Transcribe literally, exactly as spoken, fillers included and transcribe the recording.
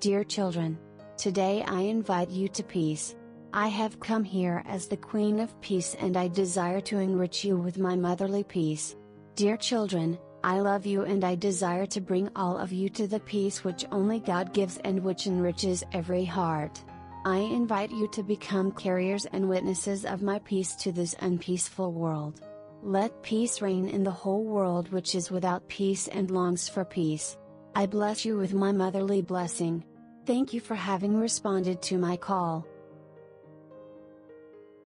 Dear children, today I invite you to peace. I have come here as the Queen of Peace and I desire to enrich you with my motherly peace. Dear children, I love you and I desire to bring all of you to the peace which only God gives and which enriches every heart. I invite you to become carriers and witnesses of my peace to this unpeaceful world. Let peace reign in the whole world which is without peace and longs for peace. I bless you with my motherly blessing. Thank you for having responded to my call.